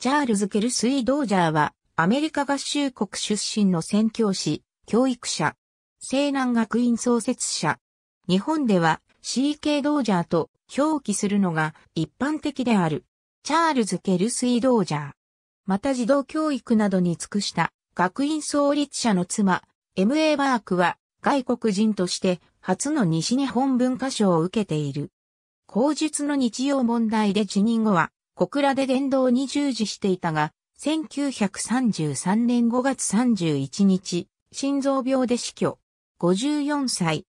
チャールズ・ケルスイ・ドージャーは、アメリカ合衆国出身の宣教師、教育者、西南学院創設者。日本では C.K. ドージャーと表記するのが一般的である。チャールズ・ケルスイ・ドージャー。また児童教育などに尽くした学院創立者の妻、M.A. バークは外国人として初の西日本文化賞を受けている。口述の日曜問題で辞任後は小倉で伝道に従事していたが、1933年5月31日、心臓病で死去。54歳。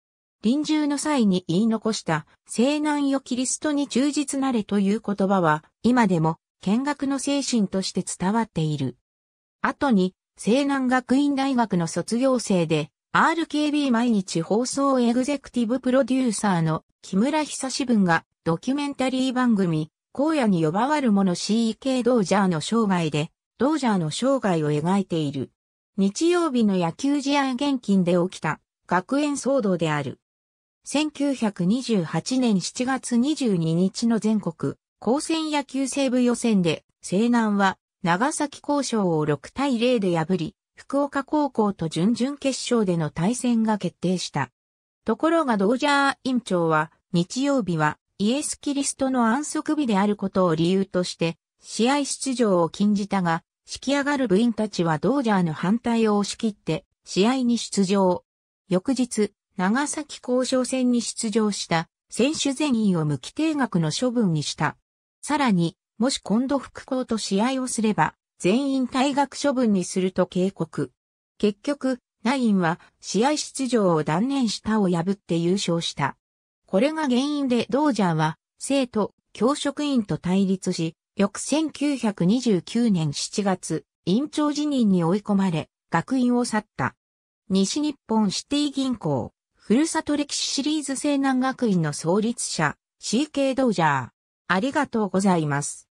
臨終の際に言い残した、聖難よキリストに忠実なれという言葉は、今でも、見学の精神として伝わっている。後に、西南学院大学の卒業生で、RKB 毎日放送エグゼクティブプロデューサーの木村久志文が、ドキュメンタリー番組、荒野に呼ばわる者 C.K. ドージャーの生涯で、ドージャーの生涯を描いている。日曜日の野球試合現金で起きた学園騒動である。1928年7月22日の全国高専野球西部予選で、西南は長崎工商を6対0で破り、福岡高校と準々決勝での対戦が決定した。ところがドージャー院長は、日曜日はイエス・キリストの安息日であることを理由として、試合出場を禁じたが、仕上がる部員たちはドージャーの反対を押し切って、試合に出場。翌日、長崎工商戦に出場した、選手全員を無期停学の処分にした。さらに、もし今度復興と試合をすれば、全員退学処分にすると警告。結局、ナインは、試合出場を断念したを破って優勝した。これが原因でドージャーは、生徒、教職員と対立し、翌1929年7月、院長辞任に追い込まれ、学院を去った。西日本シティ銀行、ふるさと歴史シリーズ西南学院の創立者、C.K. ドージャー。ありがとうございます。